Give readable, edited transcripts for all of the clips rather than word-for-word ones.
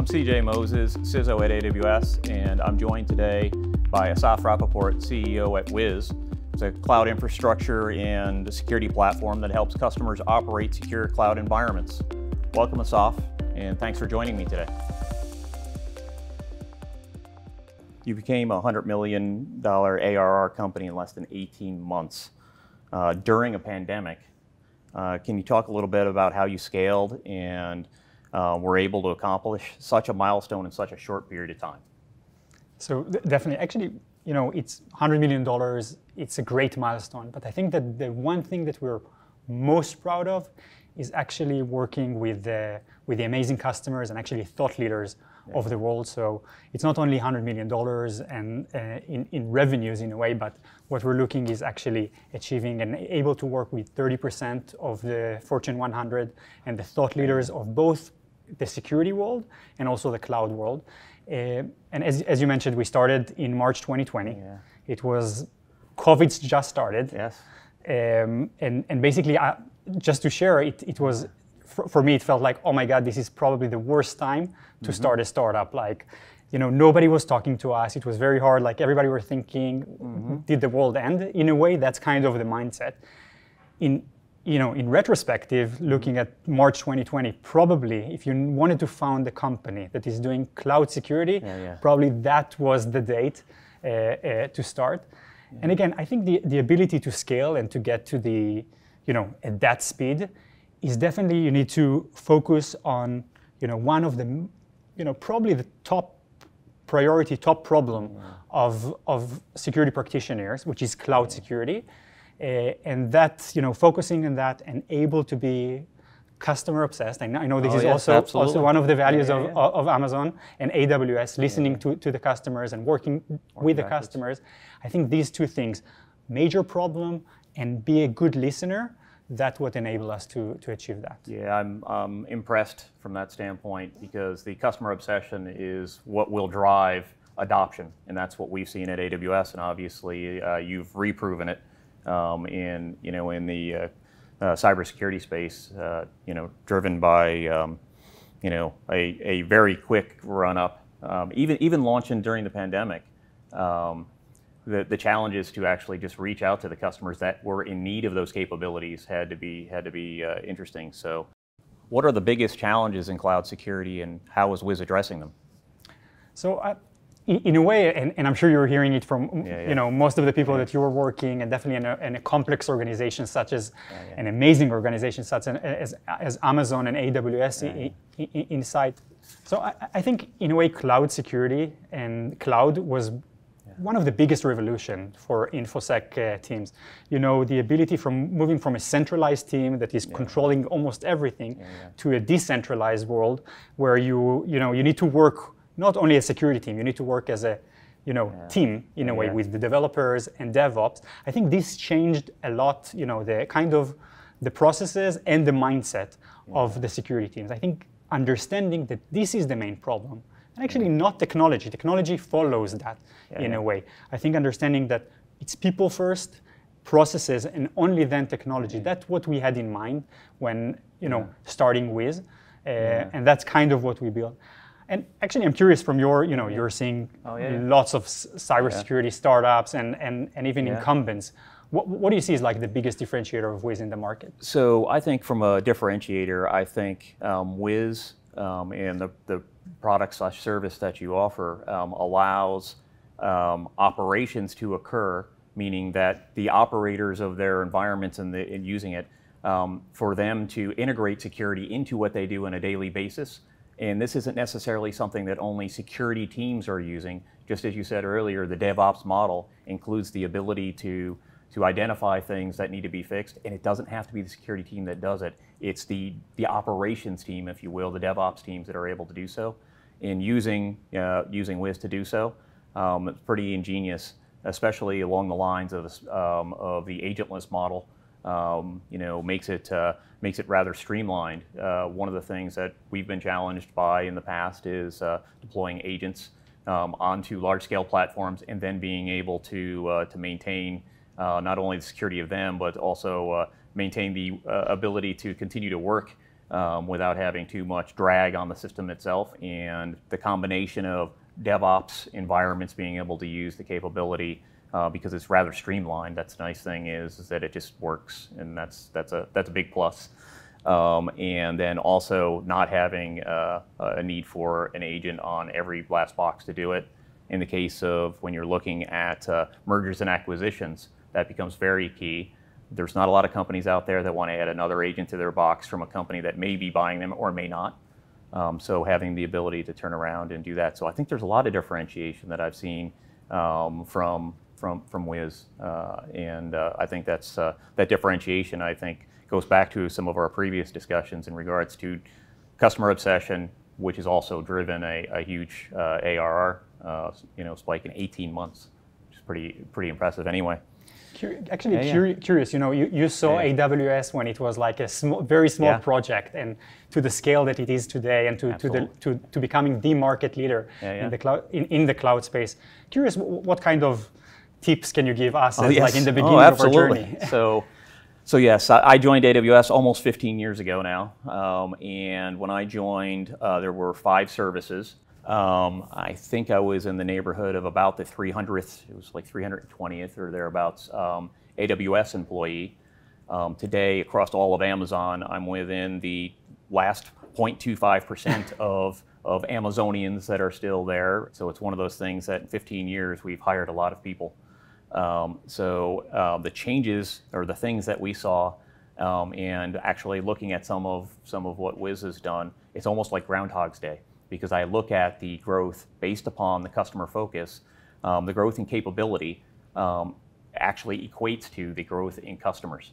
I'm CJ Moses, CISO at AWS, and I'm joined today by Assaf Rappaport, CEO at Wiz. It's a cloud infrastructure and a security platform that helps customers operate secure cloud environments. Welcome, Assaf, and thanks for joining me today. You became a $100 million ARR company in less than 18 months during a pandemic. Can you talk a little bit about how you scaled and were able to accomplish such a milestone in such a short period of time? So definitely, actually, you know, it's $100 million. It's a great milestone. But I think that the one thing that we're most proud of is actually working with the amazing customers and actually thought leaders of the world. So it's not only $100 million and in revenues in a way, but what we're looking is actually achieving and able to work with 30% of the Fortune 100 and the thought leaders of both the security world and also the cloud world. And as you mentioned, we started in March 2020. Yeah. It was, COVID's just started. Yes. And basically, just to share, it was, for me, it felt like, oh my God, this is probably the worst time to start a startup. Like, you know, nobody was talking to us. It was very hard. Like, everybody were thinking, did the world end? In a way, that's kind of the mindset. You know, in retrospective, looking at March 2020, probably if you wanted to found a company that is doing cloud security, probably that was the date to start. Yeah. And again, I think the ability to scale and to get to the, you know, at that speed is definitely, you need to focus on, you know, one of the, you know, probably the top priority, top problem of security practitioners, which is cloud security. And that, you know, focusing on that and able to be customer obsessed. I know this is also one of the values of Amazon and AWS, listening to the customers and working with the customers. I think these two things, major problem and be a good listener, that's what enabled us to achieve that. Yeah, I'm impressed from that standpoint, because the customer obsession is what will drive adoption. And that's what we've seen at AWS. And obviously, you've reproven it in the cybersecurity space, driven by, a very quick run up, even launching during the pandemic. The challenge is to actually just reach out to the customers that were in need of those capabilities had to be interesting. So what are the biggest challenges in cloud security, and how is Wiz addressing them? So in a way, and I'm sure you're hearing it from most of the people that you're working, and definitely in a complex organization such as an amazing organization such as Amazon and AWS inside. So I think in a way cloud security and cloud was one of the biggest revolution for InfoSec teams. You know, the ability from moving from a centralized team that is controlling almost everything to a decentralized world where you need to work not only as a security team, you need to work as a team in a way with the developers and DevOps. I think this changed a lot, you know, the kind of the processes and the mindset of the security teams. I think understanding that this is the main problem. And actually not technology. Technology follows that a way. I think understanding that it's people first, processes, and only then technology. That's what we had in mind when, starting with, and that's kind of what we built. And actually, I'm curious from your, you're seeing lots of cybersecurity startups and even incumbents. What do you see is like the biggest differentiator of Wiz in the market? So I think from a differentiator, I think Wiz and the product/service that you offer allows operations to occur, meaning that the operators of their environments and using it, for them to integrate security into what they do on a daily basis. And this isn't necessarily something that only security teams are using. Just as you said earlier, the DevOps model includes the ability to identify things that need to be fixed, and it doesn't have to be the security team that does it. It's the operations team, if you will, the DevOps teams that are able to do so. And using Wiz to do so, it's pretty ingenious, especially along the lines of the agentless model. Makes it rather streamlined. One of the things that we've been challenged by in the past is deploying agents onto large-scale platforms, and then being able to maintain not only the security of them, but also maintain the ability to continue to work without having too much drag on the system itself. And the combination of DevOps environments being able to use the capability because it's rather streamlined. That's the nice thing is that it just works, and that's a big plus. And then also not having a need for an agent on every blast box to do it. In the case of when you're looking at mergers and acquisitions, that becomes very key. There's not a lot of companies out there that want to add another agent to their box from a company that may be buying them or may not. So having the ability to turn around and do that. So I think there's a lot of differentiation that I've seen from Wiz. And I think that's that differentiation, I think, goes back to some of our previous discussions in regards to customer obsession, which has also driven a huge ARR spike in 18 months, which is pretty impressive anyway. Curious, you saw AWS when it was like a very small project, and to the scale that it is today, and to becoming the market leader in the cloud in the cloud space. Curious, what kind of tips can you give us like in the beginning of our journey? So yes, I joined AWS almost 15 years ago now, and when I joined, there were 5 services. I think I was in the neighborhood of about the 300th, it was like 320th or thereabouts, AWS employee. Today, across all of Amazon, I'm within the last 0.25% of Amazonians that are still there. So it's one of those things that in 15 years, we've hired a lot of people. So the changes or the things that we saw, and actually looking at some of what Wiz has done, it's almost like Groundhog's Day. Because I look at the growth based upon the customer focus, the growth in capability actually equates to the growth in customers.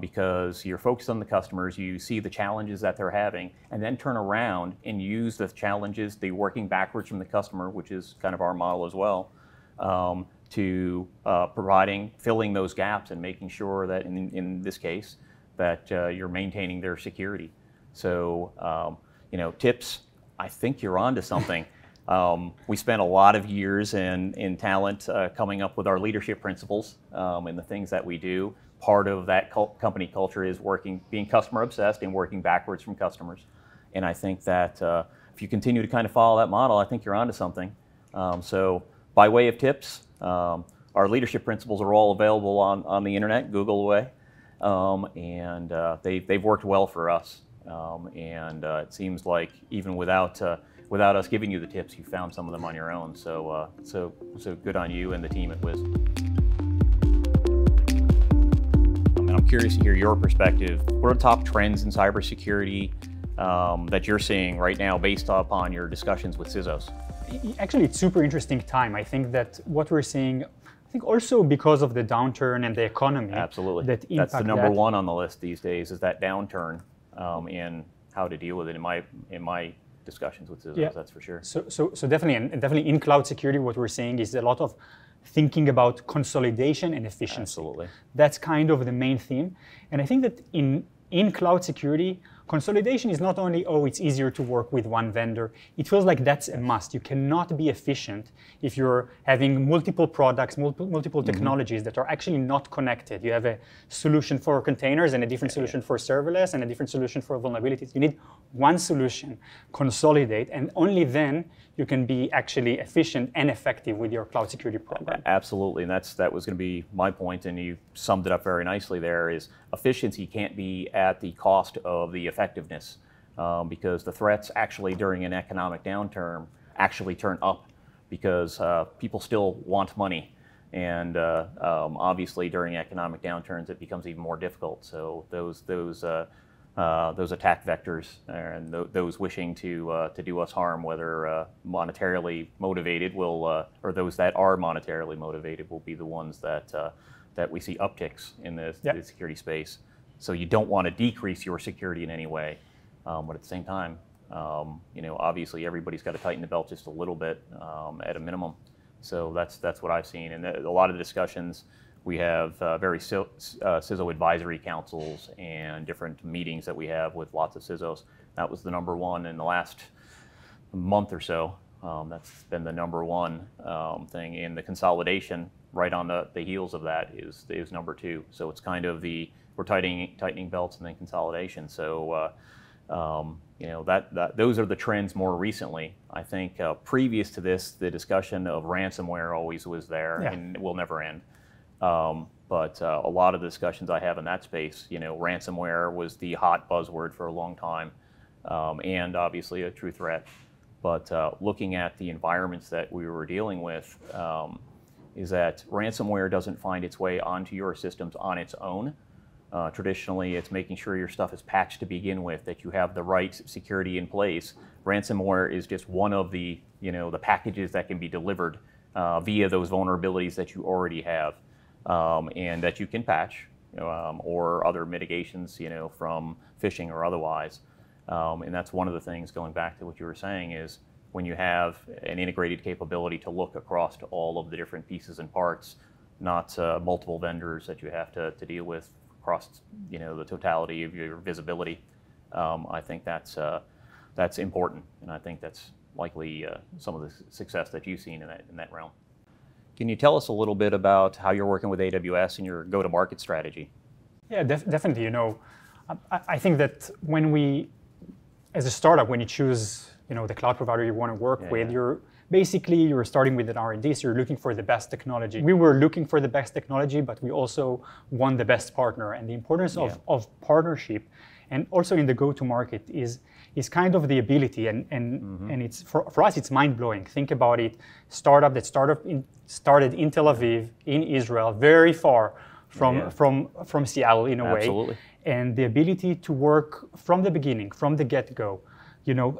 Because you're focused on the customers, you see the challenges that they're having, and then turn around and use the challenges, the working backwards from the customer, which is kind of our model as well, to filling those gaps and making sure that, in this case, that you're maintaining their security. So, tips. I think you're onto something. We spent a lot of years in talent coming up with our leadership principles and the things that we do. Part of that company culture is being customer obsessed and working backwards from customers. And I think that if you continue to kind of follow that model, I think you're onto something. So by way of tips, our leadership principles are all available on the internet, Google away. And they've worked well for us. And it seems like even without us giving you the tips, you found some of them on your own. So good on you and the team at Wiz. And I'm curious to hear your perspective. What are the top trends in cybersecurity that you're seeing right now based upon your discussions with CISOs? Actually, it's super interesting time. I think that what we're seeing, I think also because of the downturn and the economy. Absolutely. That's the number one on the list these days is that downturn. And how to deal with it in my discussions with CISOs, that's for sure. So definitely, and definitely in cloud security, what we're seeing is a lot of thinking about consolidation and efficiency. Absolutely. That's kind of the main theme. And I think that in cloud security, consolidation is not only, it's easier to work with one vendor. It feels like that's a must. You cannot be efficient if you're having multiple products, multiple technologies that are actually not connected. You have a solution for containers and a different solution for serverless and a different solution for vulnerabilities. You need one solution, consolidate, and only then you can be actually efficient and effective with your cloud security program. Absolutely, and that was going to be my point, and you summed it up very nicely there, is efficiency can't be at the cost of the effectiveness, because the threats actually during an economic downturn actually turn up because people still want money. And obviously during economic downturns, it becomes even more difficult. So those attack vectors and those wishing to do us harm, whether monetarily motivated or those that are monetarily motivated will be the ones that we see upticks in the security space. So you don't want to decrease your security in any way, but at the same time, obviously everybody's got to tighten the belt just a little bit at a minimum. So that's what I've seen, and a lot of the discussions we have very CISO advisory councils and different meetings that we have with lots of CISOs. That was the number one in the last month or so. That's been the number one thing, and the consolidation right on the heels of that is number two. So it's kind of we're tightening belts and then consolidation. So Those are the trends more recently. I think previous to this, the discussion of ransomware always was there and will never end. But a lot of the discussions I have in that space, ransomware was the hot buzzword for a long time, and obviously a true threat. But looking at the environments that we were dealing with, is that ransomware doesn't find its way onto your systems on its own. Traditionally, it's making sure your stuff is patched to begin with, that you have the right security in place. Ransomware is just one of the, the packages that can be delivered via those vulnerabilities that you already have, and that you can patch, or other mitigations, from phishing or otherwise. And that's one of the things, going back to what you were saying, is when you have an integrated capability to look across to all of the different pieces and parts, not multiple vendors that you have to deal with across, the totality of your visibility. I think that's important, and I think that's likely some of the success that you've seen in that realm. Can you tell us a little bit about how you're working with AWS and your go-to-market strategy? Yeah, definitely. I think that when we, as a startup, when you choose, the cloud provider you want to work with, you're starting with an R&D, so you're looking for the best technology. We were looking for the best technology, but we also want the best partner. And the importance of partnership, and also in the go-to-market, is kind of the ability, and it's for us, it's mind-blowing. Think about it: startup that started in Tel Aviv, in Israel, very far from Seattle in a way, and the ability to work from the beginning, from the get-go,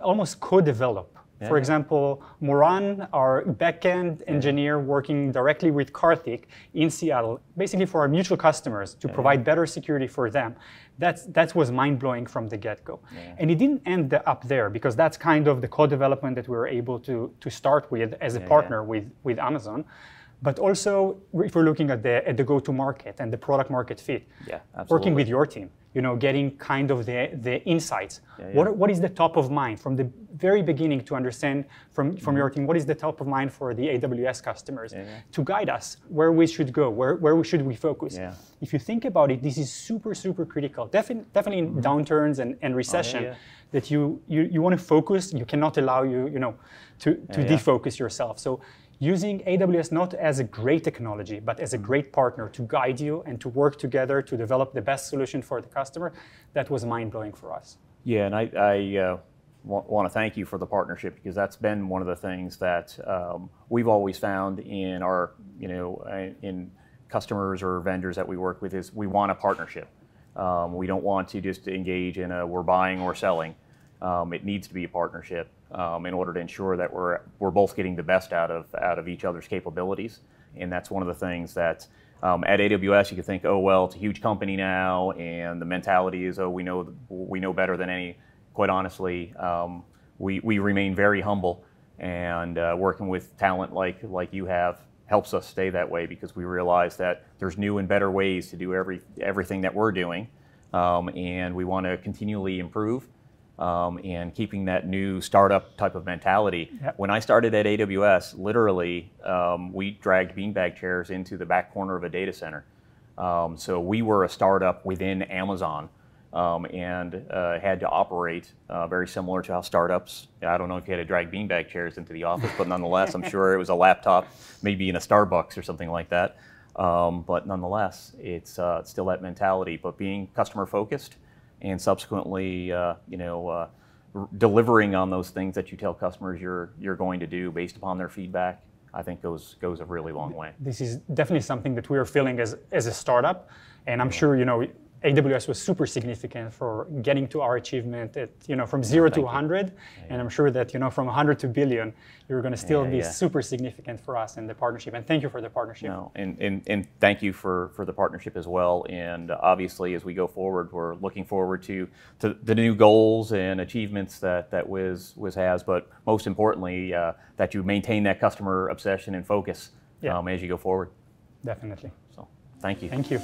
almost co-develop. For example, Moran, our backend engineer, working directly with Karthik in Seattle, basically for our mutual customers to provide better security for them. That was mind-blowing from the get-go. And it didn't end up there, because that's kind of the co-development that we were able to start with as a partner with Amazon. But also, if we're looking at the go-to-market and the product-market fit, working with your team, getting kind of the insights. What is the top of mind from the very beginning, to understand from your team, what is the top of mind for the AWS customers to guide us where we should go, where should we focus. If you think about it, this is super, super critical. Definitely in downturns and recession, that you want to focus. You cannot allow to defocus yourself. So, using AWS not as a great technology, but as a great partner to guide you and to work together to develop the best solution for the customer, that was mind-blowing for us. Yeah, and I want to thank you for the partnership, because that's been one of the things that we've always found in our, in customers or vendors that we work with, is we want a partnership. We don't want to just engage in a we're buying or selling. It needs to be a partnership in order to ensure that we're both getting the best out of each other's capabilities. And that's one of the things that at AWS, you can think, oh, well, it's a huge company now, and the mentality is, oh, we know better than any. Quite honestly, we remain very humble, and working with talent like you have helps us stay that way, because we realize that there's new and better ways to do everything that we're doing, and we want to continually improve. And keeping that new startup type of mentality. When I started at AWS, literally, we dragged beanbag chairs into the back corner of a data center. So we were a startup within Amazon, and had to operate very similar to how startups, I don't know if you had to drag beanbag chairs into the office, but nonetheless, I'm sure it was a laptop, maybe in a Starbucks or something like that. But nonetheless, it's still that mentality, but being customer focused, and subsequently, delivering on those things that you tell customers you're going to do based upon their feedback, I think goes a really long way. This is definitely something that we are feeling as a startup, and I'm sure AWS was super significant for getting to our achievement at from zero to 100, and I'm sure that from 100 to billion, you're going to still be super significant for us in the partnership. And thank you for the partnership. No, and thank you for the partnership as well. And obviously, as we go forward, we're looking forward to the new goals and achievements that Wiz has, but most importantly, that you maintain that customer obsession and focus as you go forward. Definitely. So, thank you. Thank you.